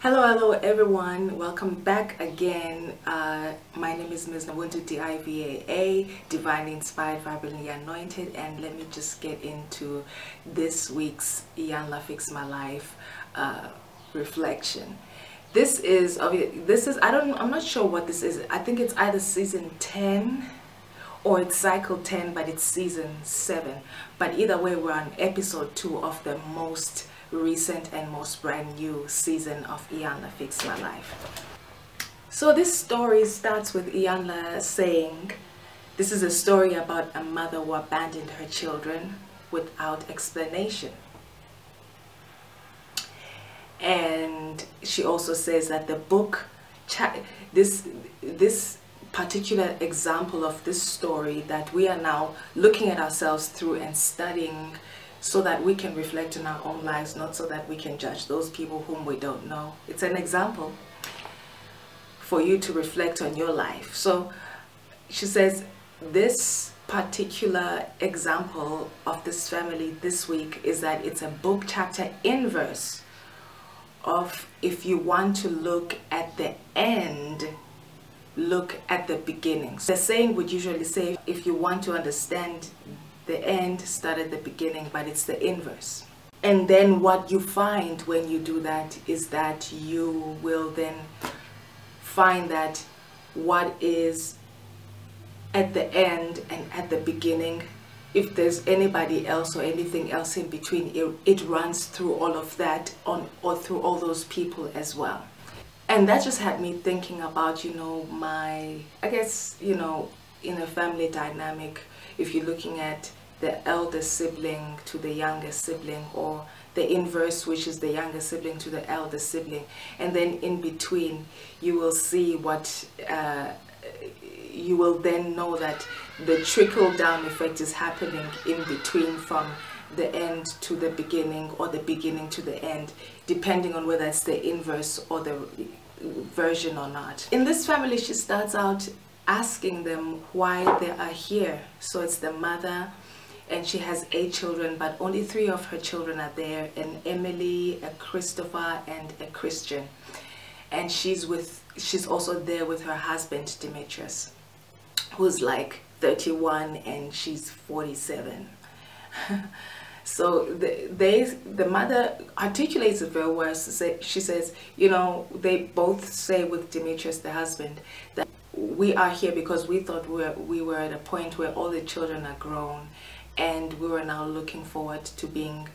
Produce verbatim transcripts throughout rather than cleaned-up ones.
Hello, hello everyone. Welcome back again. Uh, my name is Miz NoBuntu D I V A A, Divinely Inspired, Vibrantly Anointed, and let me just get into this week's Iyanla Fix My Life uh, reflection. This is, this is, I don't, I'm not sure what this is. I think it's either season ten or it's cycle ten, but it's season seven. But either way, we're on episode two of the most recent and most brand new season of Iyanla Fix My Life. So this story starts with Iyanla saying, this is a story about a mother who abandoned her children without explanation. And she also says that the book, this, this particular example of this story that we are now looking at ourselves through and studying, so that we can reflect on our own lives, not so that we can judge those people whom we don't know. It's an example for you to reflect on your life. So she says, this particular example of this family this week is that it's a book chapter inverse of, if you want to look at the end, look at the beginning. So the saying would usually say, if you want to understand the end, start at the beginning, but it's the inverse. And then what you find when you do that is that you will then find that what is at the end and at the beginning, if there's anybody else or anything else in between, it, it runs through all of that on or through all those people as well. And that just had me thinking about, you know, my, I guess, you know, in a family dynamic, if you're looking at the elder sibling to the younger sibling, or the inverse, which is the younger sibling to the elder sibling, and then in between you will see what uh, you will then know that the trickle down effect is happening in between, from the end to the beginning or the beginning to the end, depending on whether it's the inverse or the version or not. In this family, she starts out asking them why they are here. So it's the mother, and she has eight children, but only three of her children are there, an Emily, a Christopher, and a Christian. And she's with she's also there with her husband Demetrius, who's like thirty-one and she's forty-seven. So the, they, the mother articulates it very well. She says, you know, they both say with Demetrius, the husband, that we are here because we thought we were, we were at a point where all the children are grown, and we were now looking forward to being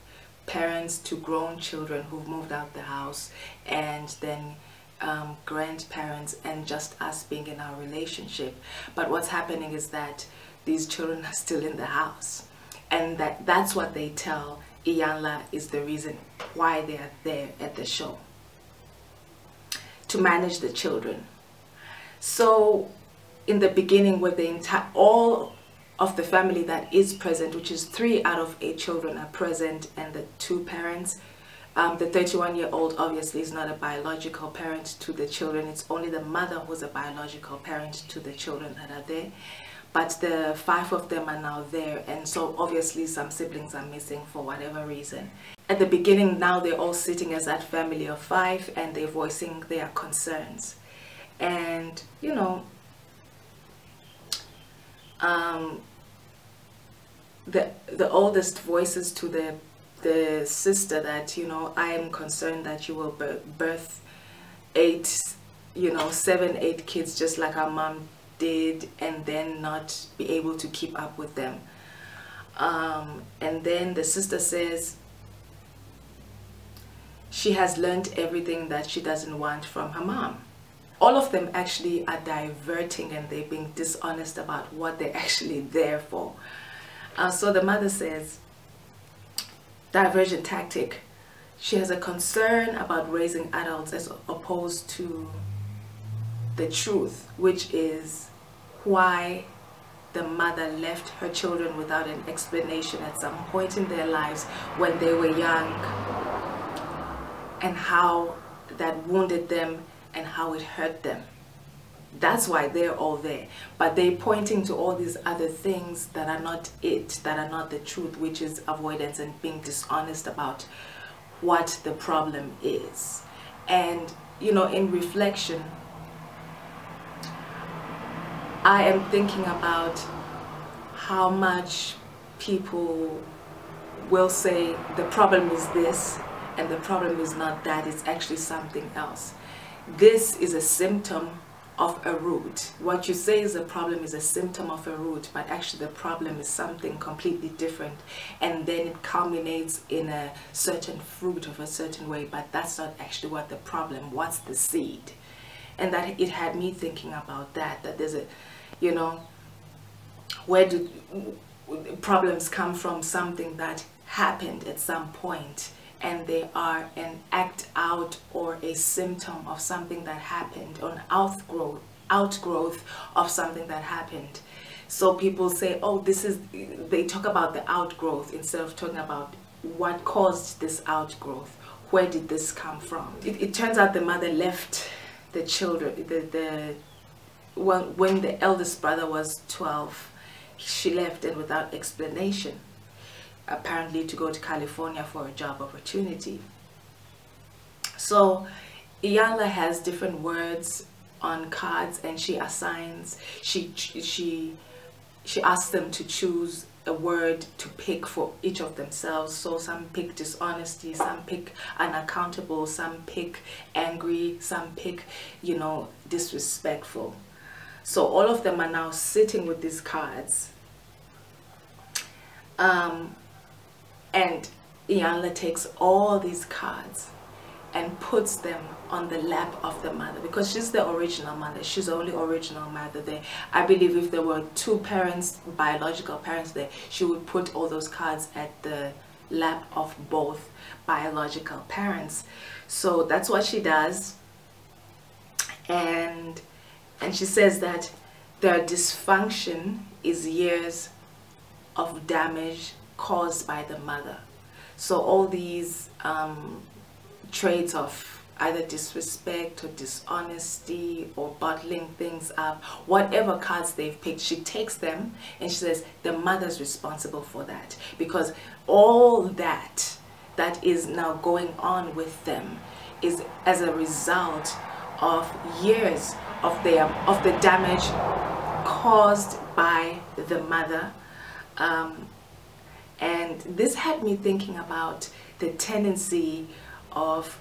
parents to grown children who've moved out the house, and then um, grandparents, and just us being in our relationship. But what's happening is that these children are still in the house, and that that's what they tell Iyanla is the reason why they are there at the show, to manage the children. So in the beginning, with the entire, all of the family that is present, which is three out of eight children are present, and the two parents, um, the thirty-one year old obviously is not a biological parent to the children. It's only the mother who's a biological parent to the children that are there. But the five of them are now there, and so obviously some siblings are missing for whatever reason. At the beginning, now they're all sitting as that family of five, and they're voicing their concerns. And, you know, um, the the oldest voices to the, the sister that, you know, I am concerned that you will birth eight, you know, seven, eight kids just like our mom did, and then not be able to keep up with them. Um, and then the sister says, she has learned everything that she doesn't want from her mom. All of them actually are diverting, and they're being dishonest about what they're actually there for. Uh, so the mother says, divergent tactic. She has a concern about raising adults as opposed to the truth, which is why the mother left her children without an explanation at some point in their lives when they were young, and how that wounded them and how it hurt them. That's why they're all there. But they're pointing to all these other things that are not it, that are not the truth, which is avoidance and being dishonest about what the problem is. and you know, in reflection, I am thinking about how much people will say the problem is this and the problem is not that, it's actually something else. This is a symptom of a root. What you say is a problem is a symptom of a root, but actually the problem is something completely different, and then it culminates in a certain fruit of a certain way, but that's not actually what the problem, what's the seed. And that it had me thinking about that, that there's a, you know, where do problems come from? Something that happened at some point, and they are an act out or a symptom of something that happened, or an outgrowth, outgrowth of something that happened. So people say, oh, this is, they talk about the outgrowth instead of talking about what caused this outgrowth. Where did this come from? It, it turns out the mother left the children, the, the when, when the eldest brother was twelve, she left, and without explanation, apparently to go to California for a job opportunity. So Iyanla has different words on cards, and she assigns, she she she asks them to choose a word to pick for each of themselves. So some pick dishonesty, some pick unaccountable, some pick angry, some pick, you know, disrespectful. So all of them are now sitting with these cards, um, and Iyanla takes all these cards and puts them on the lap of the mother, because she's the original mother. She's the only original mother there. I believe if there were two parents, biological parents there, she would put all those cards at the lap of both biological parents. So that's what she does, and and she says that their dysfunction is years of damage caused by the mother. So all these um, traits of either disrespect or dishonesty or bottling things up, whatever cards they've picked, she takes them and she says the mother's responsible for that, because all that that is now going on with them is as a result of years of their of the damage caused by the mother. Um, and this had me thinking about the tendency of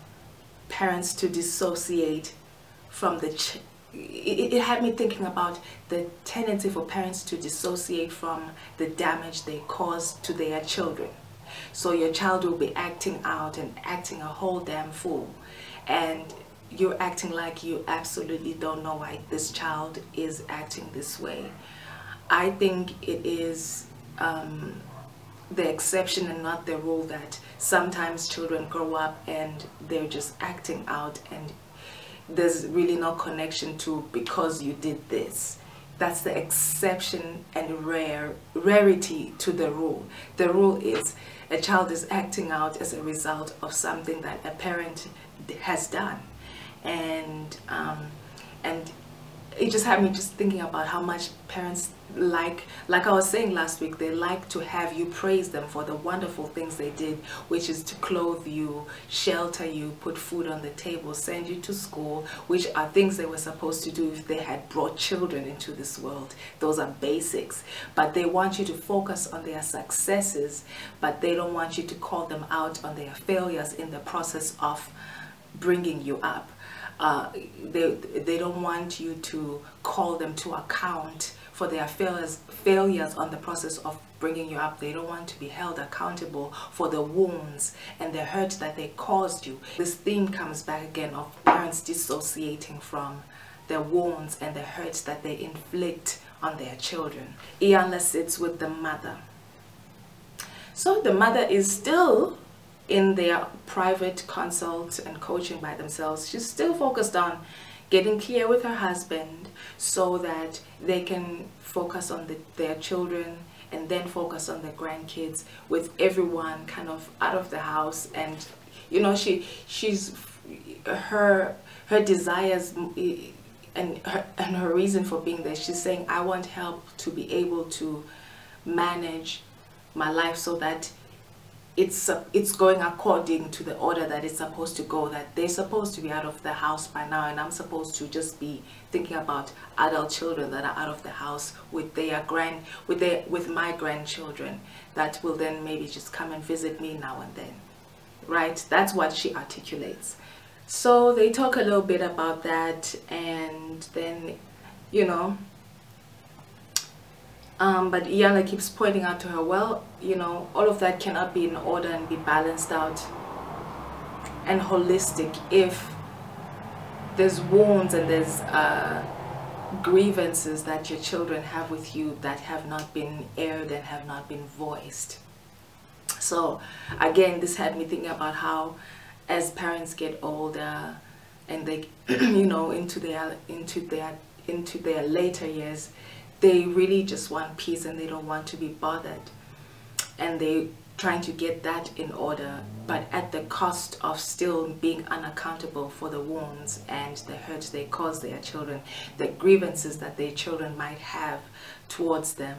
parents to dissociate from the ch it, it had me thinking about the tendency for parents to dissociate from the damage they cause to their children. So your child will be acting out and acting a whole damn fool, and you're acting like you absolutely don't know why this child is acting this way. I think it is um, the exception and not the rule that sometimes children grow up and they're just acting out, and there's really no connection to because you did this. That's the exception and rare rarity to the rule. The rule is a child is acting out as a result of something that a parent has done. And um, and it just had me just thinking about how much parents like, like I was saying last week, they like to have you praise them for the wonderful things they did, which is to clothe you, shelter you, put food on the table, send you to school, which are things they were supposed to do if they had brought children into this world. Those are basics, but they want you to focus on their successes, but they don't want you to call them out on their failures in the process of bringing you up. Uh, they, they don't want you to call them to account for their failures, failures on the process of bringing you up. They don't want to be held accountable for the wounds and the hurt that they caused you. This theme comes back again of parents dissociating from the wounds and the hurts that they inflict on their children. Iyanla sits with the mother. So the mother is still in their private consult and coaching by themselves. She's still focused on getting clear with her husband so that they can focus on the, their children, and then focus on the grandkids, with everyone kind of out of the house. And you know, she she's her her desires and her, and her reason for being there, she's saying, I want help to be able to manage my life so that it's uh, it's going according to the order that it's supposed to go, that they're supposed to be out of the house by now, and I'm supposed to just be thinking about adult children that are out of the house with their grand with their with my grandchildren that will then maybe just come and visit me now and then, right? That's what she articulates. So they talk a little bit about that, and then, you know, um, but Iyanla keeps pointing out to her, well, you know, all of that cannot be in order and be balanced out and holistic if there's wounds and there's uh, grievances that your children have with you that have not been aired and have not been voiced. So again, this had me thinking about how as parents get older and they, you know, into their into their into their later years, they really just want peace and they don't want to be bothered, and they're trying to get that in order, but at the cost of still being unaccountable for the wounds and the hurts they cause their children, the grievances that their children might have towards them.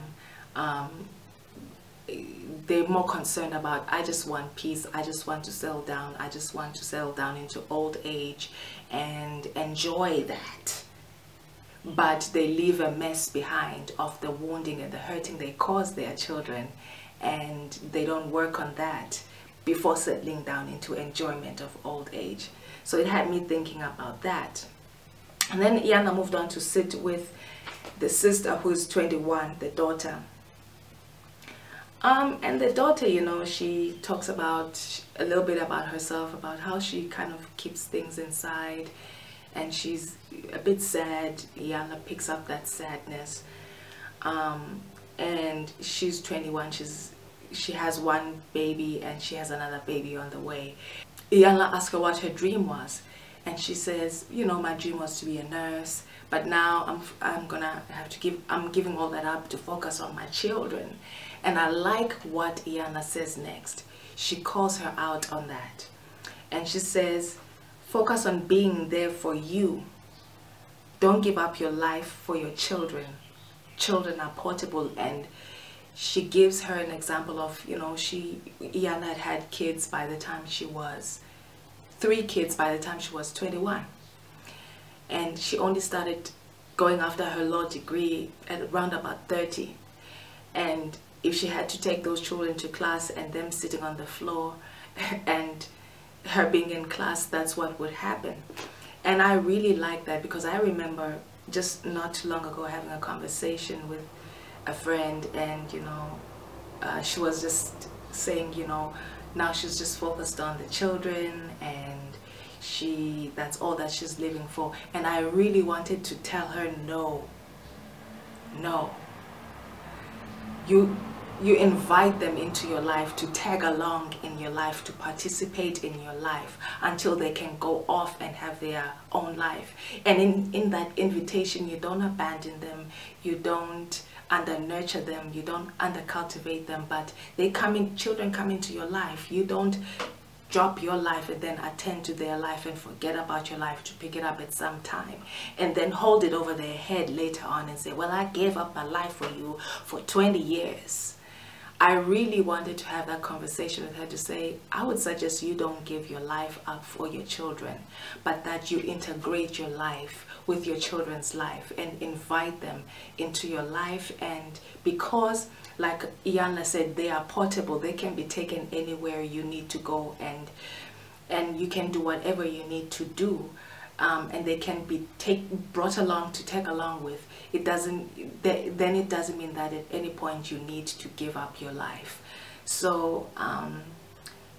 Um, they're more concerned about, I just want peace, I just want to settle down, I just want to settle down into old age and enjoy that. But they leave a mess behind of the wounding and the hurting they cause their children, and they don't work on that before settling down into enjoyment of old age. So it had me thinking about that. And then Iyanla moved on to sit with the sister who's twenty-one, the daughter. Um, and the daughter, you know, she talks about a little bit about herself, about how she kind of keeps things inside, and she's a bit sad. Iyanla picks up that sadness, um, and she's twenty-one. She's she has one baby, and she has another baby on the way. Iyanla asks her what her dream was, and she says, you know, my dream was to be a nurse, but now I'm I'm gonna have to give I'm giving all that up to focus on my children. And I like what Iyanla says next. She calls her out on that. And she says, focus on being there for you. Don't give up your life for your children. Children are portable. And she gives her an example of, you know, she, Iyanla had had kids by the time she was, three kids by the time she was twenty-one. And she only started going after her law degree at around about thirty. And if she had to take those children to class and them sitting on the floor and her being in class, that's what would happen. And I really like that, because I remember just not too long ago having a conversation with a friend, and you know, uh, she was just saying, you know, now she's just focused on the children, and she that's all that she's living for. And I really wanted to tell her, no, no. You, you invite them into your life, to tag along in your life, to participate in your life until they can go off and have their own life. And in, in that invitation, you don't abandon them, you don't under-nurture them, you don't under-cultivate them, but they come in, children come into your life. You don't drop your life and then attend to their life and forget about your life to pick it up at some time and then hold it over their head later on and say, well, I gave up my life for you for twenty years. I really wanted to have that conversation with her, to say, I would suggest you don't give your life up for your children, but that you integrate your life with your children's life and invite them into your life. And because, like Iyanla said, they are portable, they can be taken anywhere you need to go, and and you can do whatever you need to do, um, and they can be take brought along to take along with. It doesn't they, then it doesn't mean that at any point you need to give up your life. So um,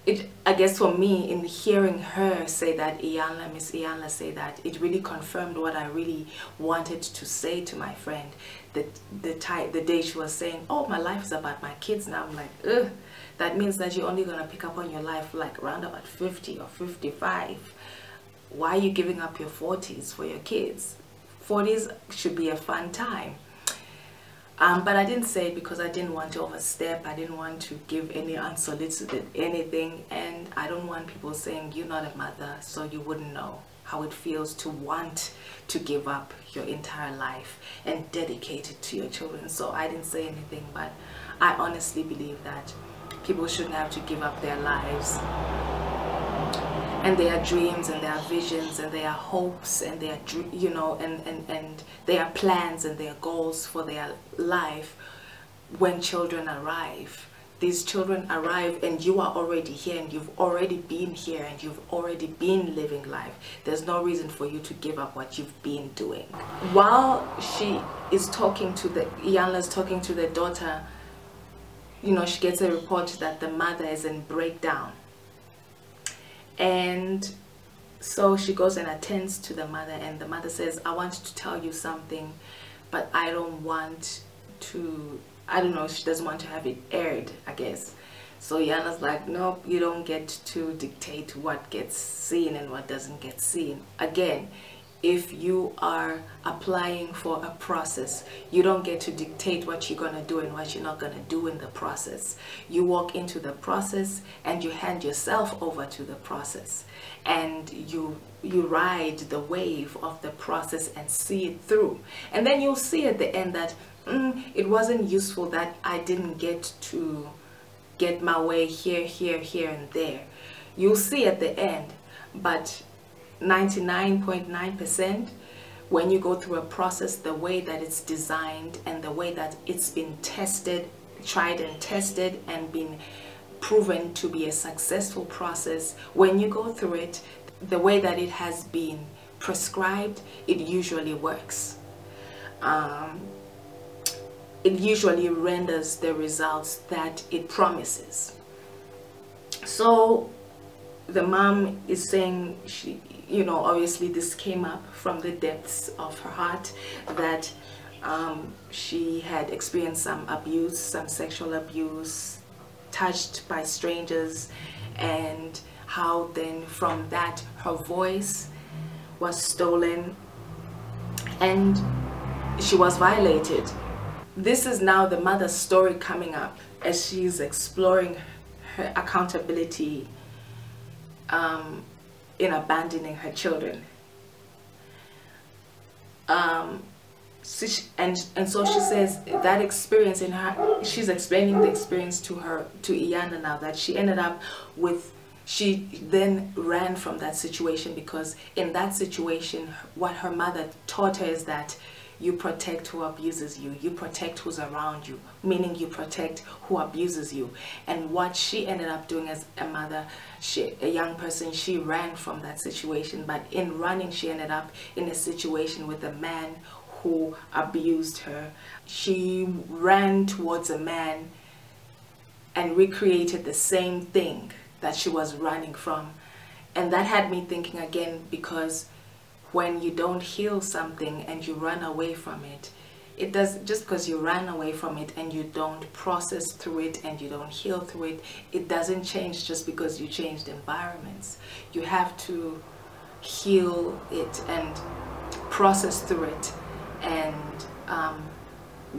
it I guess for me, in hearing her say that, Iyanla, Miss Iyanla say that, it really confirmed what I really wanted to say to my friend. The, the, type, the day she was saying, oh, my life is about my kids now, I'm like, ugh, that means that you're only going to pick up on your life like around about fifty or fifty-five. Why are you giving up your forties for your kids? forties should be a fun time. Um, but I didn't say it because I didn't want to overstep. I didn't want to give any unsolicited anything. And I don't want people saying, you're not a mother, so you wouldn't know how it feels to want to give up your entire life and dedicate it to your children. So I didn't say anything, but I honestly believe that people shouldn't have to give up their lives and their dreams and their visions and their hopes and their, you know, and, and, and their plans and their goals for their life when children arrive. These children arrive and you are already here and you've already been here and you've already been living life. There's no reason for you to give up what you've been doing. While she is talking to the, Iyanla's talking to the daughter, you know, she gets a report that the mother is in breakdown. And so she goes and attends to the mother, and the mother says, I want to tell you something, but I don't want to... I don't know, she doesn't want to have it aired, I guess. So Iyanla's like, nope, you don't get to dictate what gets seen and what doesn't get seen. Again, if you are applying for a process, you don't get to dictate what you're going to do and what you're not going to do in the process. You walk into the process and you hand yourself over to the process. And you, you ride the wave of the process and see it through. And then you'll see at the end that, Mm, it wasn't useful that I didn't get to get my way here, here, here and there. You'll see at the end, but ninety-nine point nine percent when you go through a process, the way that it's designed and the way that it's been tested, tried and tested and been proven to be a successful process, when you go through it, the way that it has been prescribed, it usually works. Um, It usually renders the results that it promises. So the mom is saying, she, you know, obviously this came up from the depths of her heart, that um, she had experienced some abuse, some sexual abuse, touched by strangers, and how then from that her voice was stolen and she was violated. This is now the mother's story coming up as she's exploring her accountability um, in abandoning her children. Um, so she, and, and so she says that experience in her, she's explaining the experience to her, to Iyanla now, that she ended up with, she then ran from that situation because in that situation, what her mother taught her is that you protect who abuses you, you protect who's around you, meaning you protect who abuses you. And what she ended up doing as a mother, she, a young person, she ran from that situation. But in running, she ended up in a situation with a man who abused her. She ran towards a man and recreated the same thing that she was running from. And that had me thinking again, because when you don't heal something and you run away from it, it does, just because you ran away from it and you don't process through it and you don't heal through it, it doesn't change just because you changed environments. You have to heal it and process through it and um,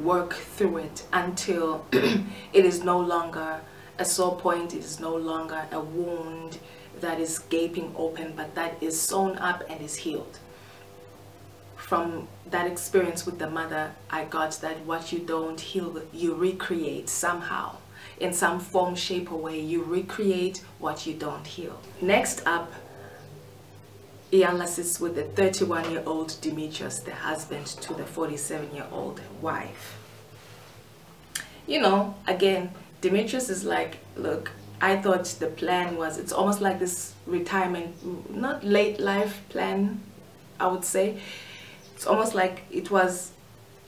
work through it until it is no longer a sore point, it is no longer a wound that is gaping open, but that is sewn up and is healed. From that experience with the mother, I got that what you don't heal, you recreate somehow. In some form, shape, or way, you recreate what you don't heal. Next up, Iyanla sits with the thirty-one-year-old Demetrius, the husband to the forty-seven-year-old wife. You know, again, Demetrius is like, look, I thought the plan was, it's almost like this retirement, not late life plan, I would say. It's almost like it was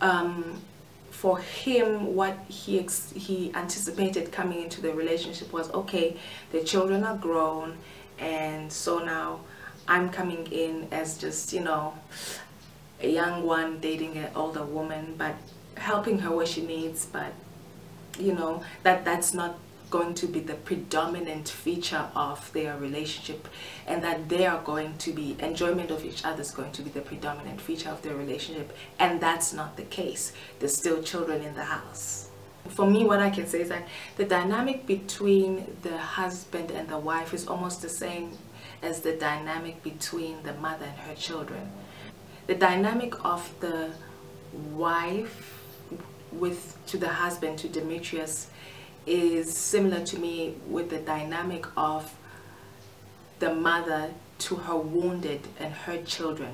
um, for him, what he, ex he anticipated coming into the relationship was, okay, the children are grown, and so now I'm coming in as just, you know, a young one dating an older woman, but helping her where she needs, but, you know, that that's not going to be the predominant feature of their relationship, and that they are going to be, enjoyment of each other is going to be the predominant feature of their relationship, and that's not the case. There's still children in the house. For me, what I can say is that the dynamic between the husband and the wife is almost the same as the dynamic between the mother and her children. The dynamic of the wife with to the husband, to Demetrius, is similar to me with the dynamic of the mother to her wounded and her children,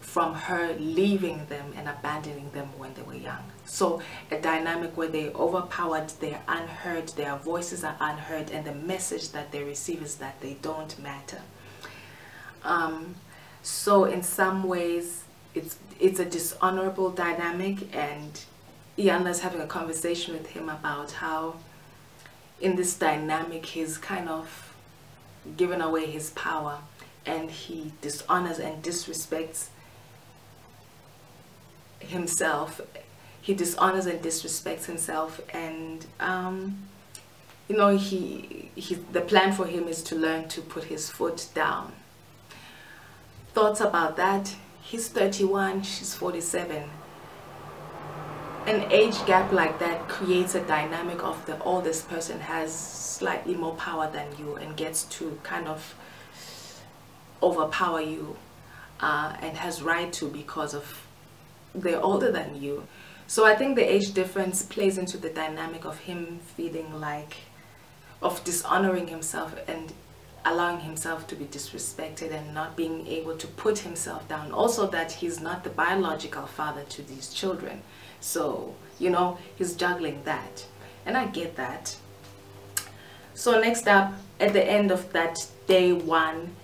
from her leaving them and abandoning them when they were young. So a dynamic where they overpowered, they're unheard, their voices are unheard, and the message that they receive is that they don't matter. Um, so in some ways, it's, it's a dishonorable dynamic, and Iyanla's having a conversation with him about how in this dynamic he's kind of given away his power, and he dishonors and disrespects himself. He dishonors and disrespects himself, and um, you know, he, he the plan for him is to learn to put his foot down. Thoughts about that? He's thirty-one, she's forty-seven. An age gap like that creates a dynamic of the oldest person has slightly more power than you and gets to kind of overpower you, uh, and has right to, because of they're older than you. So I think the age difference plays into the dynamic of him feeling like, of dishonoring himself and allowing himself to be disrespected and not being able to put himself down. Also that he's not the biological father to these children. So, you know, he's juggling that. And I get that. So next up, at the end of that day one,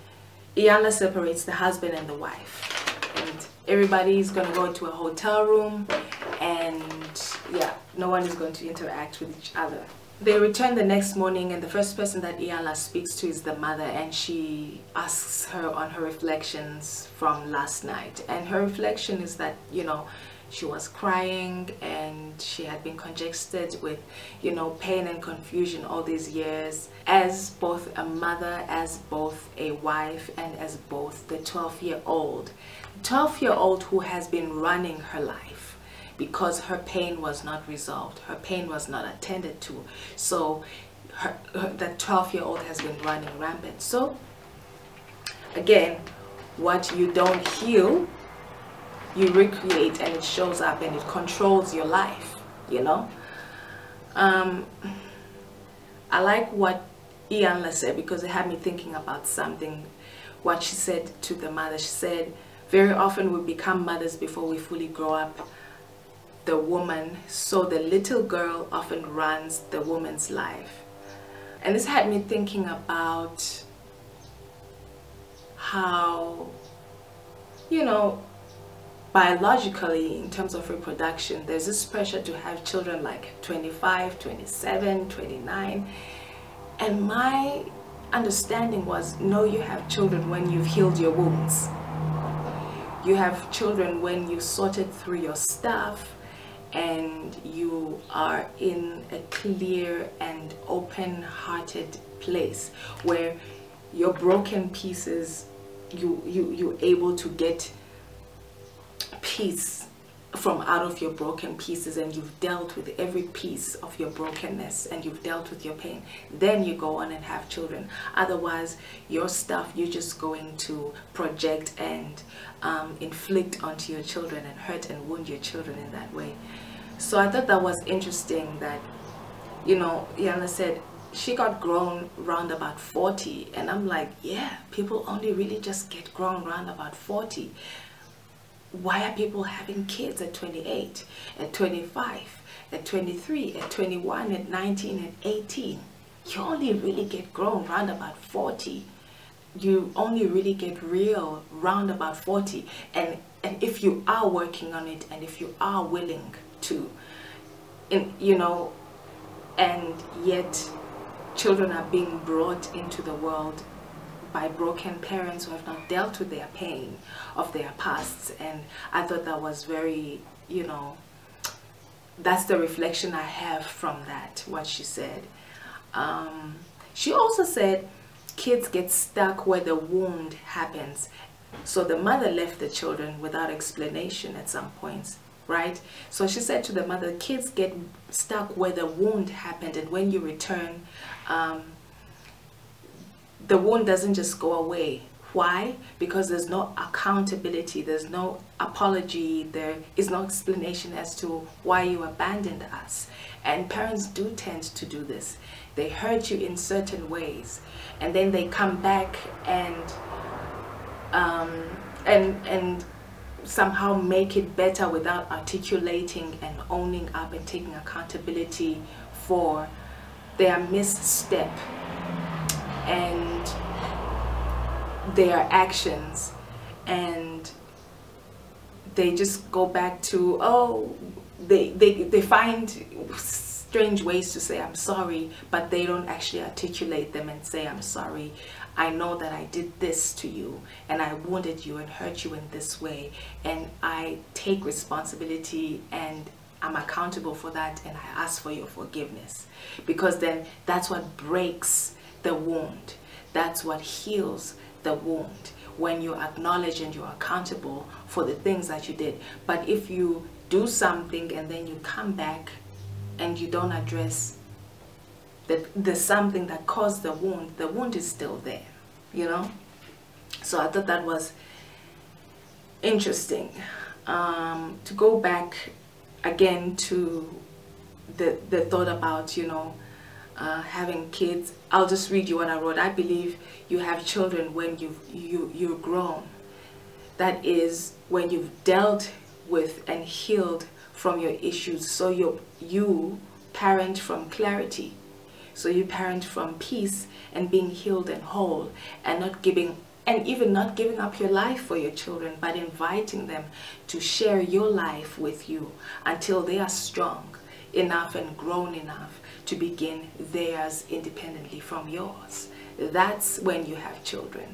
Iyanla separates the husband and the wife. And everybody's going to go to a hotel room, and yeah, no one is going to interact with each other. They return the next morning, and the first person that Iyanla speaks to is the mother, and she asks her on her reflections from last night. And her reflection is that, you know, she was crying and she had been congested with, you know, pain and confusion all these years, as both a mother, as both a wife, and as both the twelve-year-old. twelve-year-old who has been running her life because her pain was not resolved, her pain was not attended to. So her, her, that twelve-year-old has been running rampant. So again, what you don't heal, you recreate, and it shows up and it controls your life, you know. Um, I like what Iyanla said, because it had me thinking about something, what she said to the mother. She said, very often we become mothers before we fully grow up the woman, so the little girl often runs the woman's life. And this had me thinking about how, you know, biologically, in terms of reproduction, there's this pressure to have children like twenty-five, twenty-seven, twenty-nine, and my understanding was, no, you have children when you've healed your wounds. You have children when you sorted through your stuff and you are in a clear and open-hearted place where your broken pieces, you, you, you're able to get peace from out of your broken pieces, and you've dealt with every piece of your brokenness and you've dealt with your pain. Then you go on and have children. Otherwise, your stuff you're just going to project and um, inflict onto your children and hurt and wound your children in that way. So I thought that was interesting that, you know, Iyanla said she got grown round about forty, and I'm like, yeah, people only really just get grown round about forty. Why are people having kids at twenty-eight, at twenty-five, at twenty-three, at twenty-one, at nineteen, at eighteen? You only really get grown round about forty. You only really get real round about forty. And, and if you are working on it, and if you are willing to, in, you know, and yet children are being brought into the world by broken parents who have not dealt with their pain of their pasts. And I thought that was very, you know, that's the reflection I have from that, what she said. Um, she also said kids get stuck where the wound happens. So the mother left the children without explanation at some points, right? So she said to the mother, kids get stuck where the wound happened, and when you return, um, the wound doesn't just go away, Why? Because there's no accountability, there's no apology, there is no explanation as to why you abandoned us. And parents do tend to do this. They hurt you in certain ways, and then they come back and um, and and somehow make it better without articulating and owning up and taking accountability for their misstep and their actions. And they just go back to, oh, they, they, they find strange ways to say I'm sorry, but they don't actually articulate them and say, I'm sorry, I know that I did this to you and I wounded you and hurt you in this way, and I take responsibility and I'm accountable for that, and I ask for your forgiveness. Because then that's what breaks the wound. That's what heals the wound, when you acknowledge and you're accountable for the things that you did. But if you do something and then you come back and you don't address the, the something that caused the wound, the wound is still there, you know? So I thought that was interesting. Um, to go back again to the, the thought about, you know, Uh, having kids, I'll just read you what I wrote. I believe you have children when you've, you, you're grown. That is, when you've dealt with and healed from your issues. So you, you parent from clarity. So you parent from peace and being healed and whole, and not giving, and even not giving up your life for your children, but inviting them to share your life with you until they are strong enough and grown enough to begin theirs independently from yours. That's when you have children.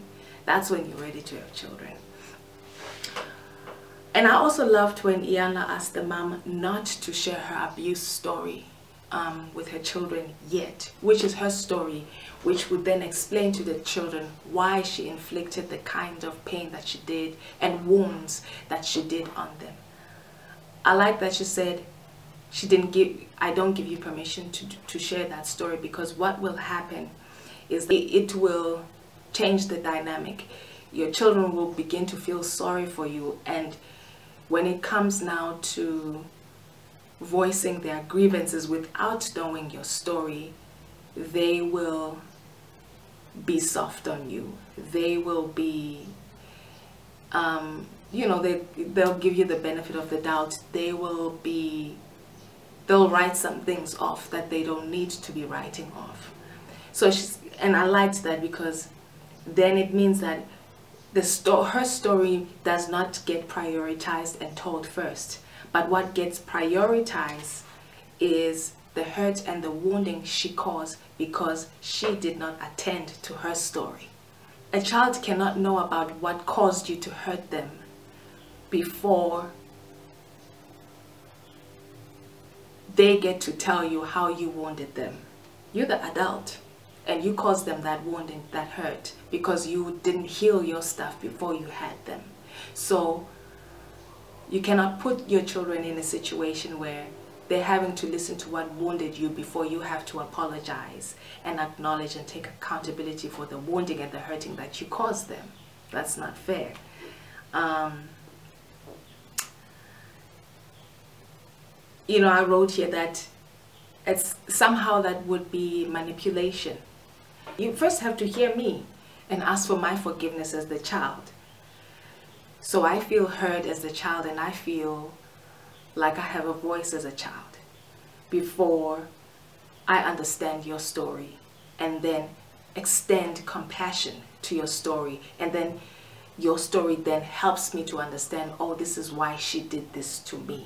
That's when you're ready to have children. And I also loved when Iyanla asked the mom not to share her abuse story um, with her children yet, which is her story, which would then explain to the children why she inflicted the kind of pain that she did and wounds that she did on them. I like that she said, She didn't give, I don't give you permission to, to share that story, because what will happen is it, it will change the dynamic. Your children will begin to feel sorry for you, and when it comes now to voicing their grievances without knowing your story, they will be soft on you. They will be, um, you know, they, they'll give you the benefit of the doubt. They will be They'll write some things off that they don't need to be writing off. So she's, and I liked that, because then it means that the sto- her story does not get prioritized and told first. But what gets prioritized is the hurt and the wounding she caused because she did not attend to her story. A child cannot know about what caused you to hurt them before they get to tell you how you wounded them. You're the adult, and you caused them that wound and that hurt because you didn't heal your stuff before you had them. So you cannot put your children in a situation where they're having to listen to what wounded you before you have to apologize and acknowledge and take accountability for the wounding and the hurting that you caused them. That's not fair. Um, You know, I wrote here that it's somehow that would be manipulation. You first have to hear me and ask for my forgiveness as the child. So I feel heard as the child, and I feel like I have a voice as a child before I understand your story, and then extend compassion to your story, and then your story then helps me to understand, oh, this is why she did this to me.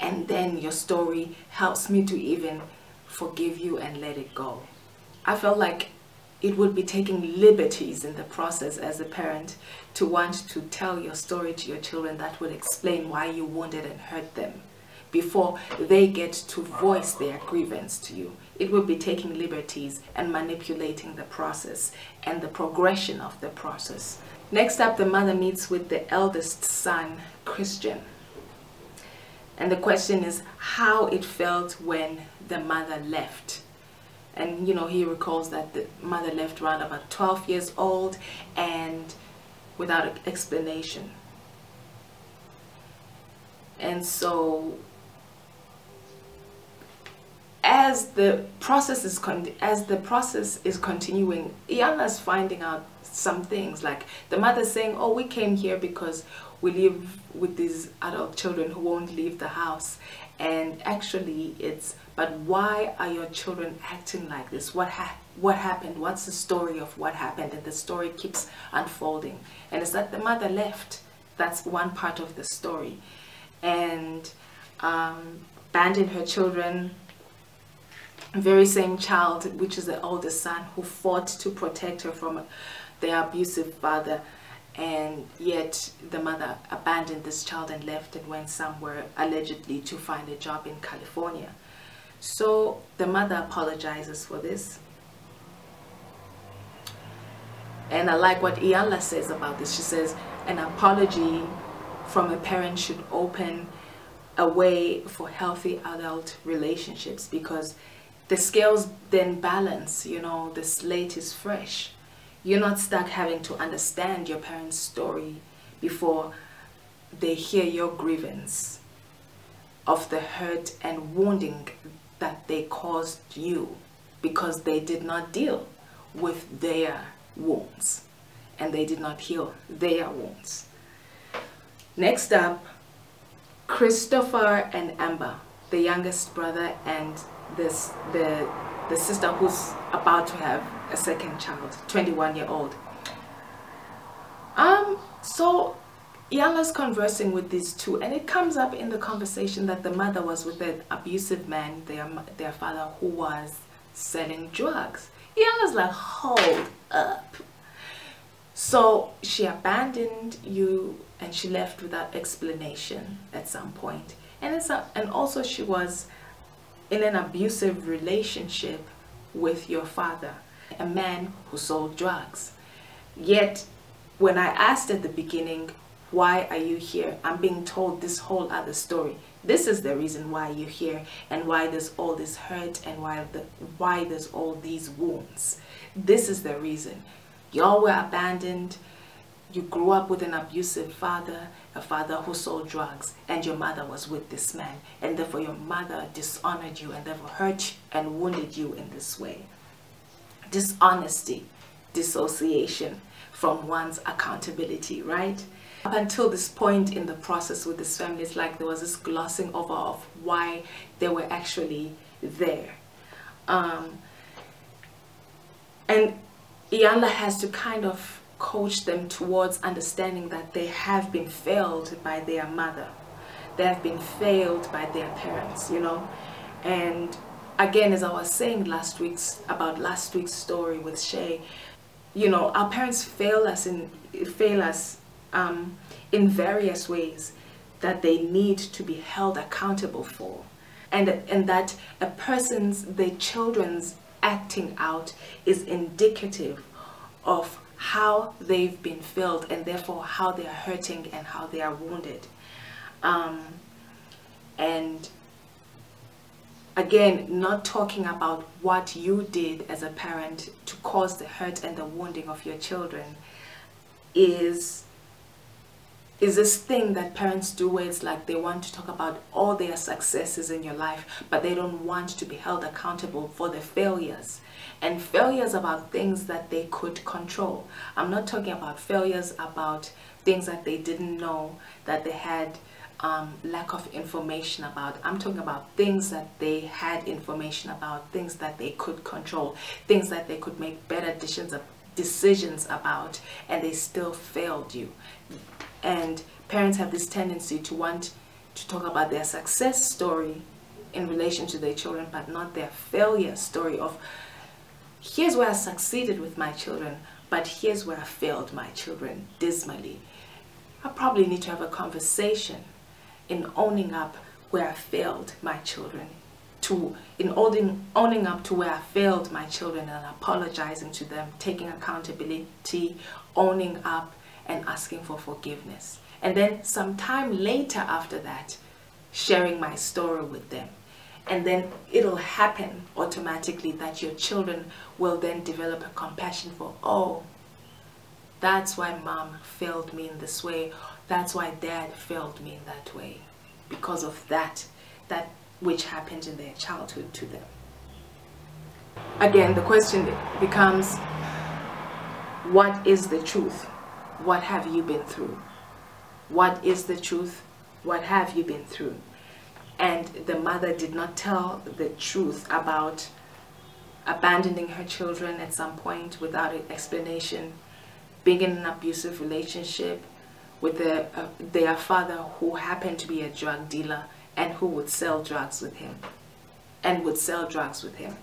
And then your story helps me to even forgive you and let it go. I felt like it would be taking liberties in the process as a parent to want to tell your story to your children that would explain why you wounded and hurt them before they get to voice their grievance to you. It would be taking liberties and manipulating the process and the progression of the process. Next up, the mother meets with the eldest son, Christian. And the question is how it felt when the mother left. And, you know, he recalls that the mother left around about twelve years old, and without explanation. And so as the process is con as the process is continuing, Iyanla's finding out some things, like the mother saying, oh, we came here because we live with these adult children who won't leave the house. And actually it's, but why are your children acting like this? What ha what happened? What's the story of what happened? And the story keeps unfolding. And it's that the mother left. That's one part of the story. And um, abandoned her children, very same child, which is the oldest son, who fought to protect her from their abusive father. And yet the mother abandoned this child and left and went somewhere, allegedly to find a job in California. So the mother apologizes for this. And I like what Iyanla says about this. She says, an apology from a parent should open a way for healthy adult relationships, because the scales then balance, you know, the slate is fresh. You're not stuck having to understand your parents' story before they hear your grievance of the hurt and wounding that they caused you because they did not deal with their wounds and they did not heal their wounds. Next up, Christopher and Amber, the youngest brother and this the the sister who's about to have a second child, twenty-one year old. Um so Iyanla's conversing with these two, and it comes up in the conversation that the mother was with an abusive man, their their father, who was selling drugs. Iyanla's like, hold up. So she abandoned you and she left without explanation at some point. And it's a, and also she was in an abusive relationship with your father, a man who sold drugs. Yet when I asked at the beginning, why are you here? I'm being told this whole other story. This is the reason why you're here and why there's all this hurt and why the why there's all these wounds. This is the reason. Y'all were abandoned. You grew up with an abusive father, a father who sold drugs, and your mother was with this man, and therefore your mother dishonored you and therefore hurt and wounded you in this way. Dishonesty, dissociation from one's accountability, right? Up until this point in the process with this family, it's like there was this glossing over of why they were actually there. Um, and Iyanla has to kind of coach them towards understanding that they have been failed by their mother, they have been failed by their parents, you know. And again, as I was saying last week's about last week's story with Shay, you know, our parents fail us in fail us um, in various ways that they need to be held accountable for, and and that a person's their children's acting out is indicative of how they've been filled and therefore how they are hurting and how they are wounded. Um, and again, not talking about what you did as a parent to cause the hurt and the wounding of your children is is this thing that parents do where it's like they want to talk about all their successes in your life, but they don't want to be held accountable for the failures. And failures about things that they could control. I'm not talking about failures about things that they didn't know, that they had um, lack of information about. I'm talking about things that they had information about, things that they could control, things that they could make better decisions about, and they still failed you. And parents have this tendency to want to talk about their success story in relation to their children, but not their failure story of, here's where I succeeded with my children, but here's where I failed my children dismally. I probably need to have a conversation in owning up where I failed my children, to in owning, owning up to where I failed my children and apologizing to them, taking accountability, owning up and asking for forgiveness. And then sometime later after that, sharing my story with them. And then it'll happen automatically that your children will then develop a compassion for, oh, That's why mom failed me in this way. That's why dad failed me in that way. Because of that, that which happened in their childhood to them. Again, the question becomes, what is the truth? What have you been through? What is the truth? What have you been through? And the mother did not tell the truth about abandoning her children at some point without an explanation, being in an abusive relationship with their, uh, their father, who happened to be a drug dealer and who would sell drugs with him and would sell drugs with him.